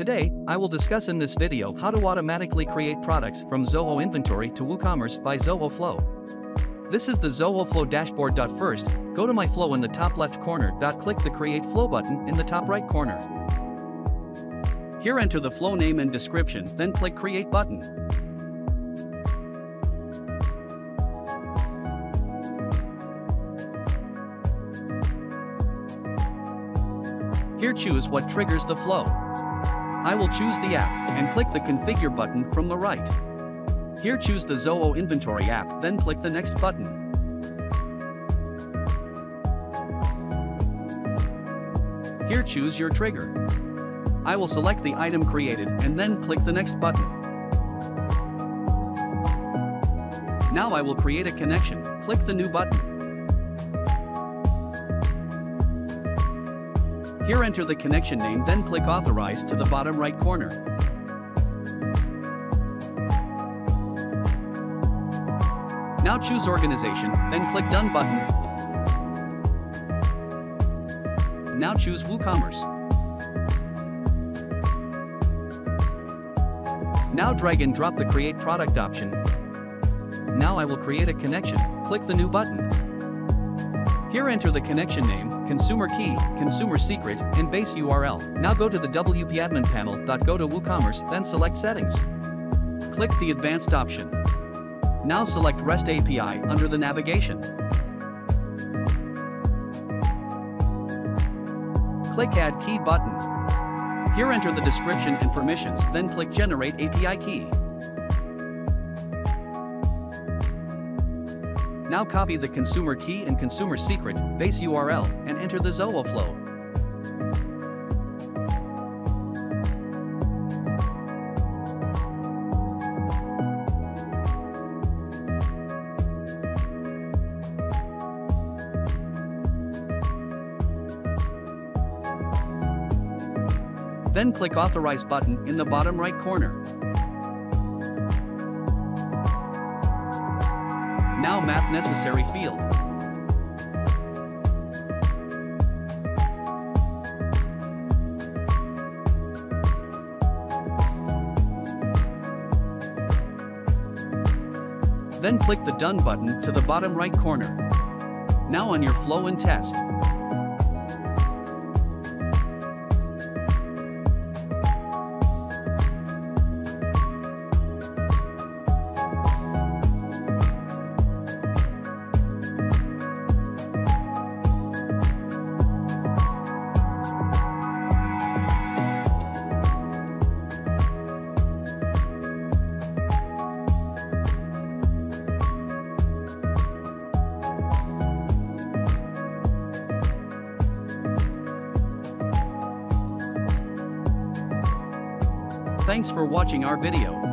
Today, I will discuss in this video how to automatically create products from Zoho Inventory to WooCommerce by Zoho Flow. This is the Zoho Flow dashboard. First, go to My Flow in the top left corner. Click the Create Flow button in the top right corner. Here enter the flow name and description, then click Create button. Here choose what triggers the flow. I will choose the app, and click the Configure button from the right. Here choose the Zoho Inventory app, then click the Next button. Here choose your trigger. I will select the item created and then click the Next button. Now I will create a connection, click the New button. Here enter the connection name, then click Authorize to the bottom right corner. Now choose Organization, then click Done button. Now choose WooCommerce. Now drag and drop the Create Product option. Now I will create a connection, click the New button. Here enter the connection name, consumer key, consumer secret, and base URL. Now go to the WP Admin panel. Go to WooCommerce, then select Settings. Click the Advanced option. Now select REST API under the navigation. Click Add Key button. Here enter the description and permissions, then click Generate API Key. Now copy the consumer key and consumer secret, base URL, and enter the Zoho Flow. Then click Authorize button in the bottom right corner. Now map necessary field. Then click the Done button to the bottom right corner. Now on your flow and test. Thanks for watching our video.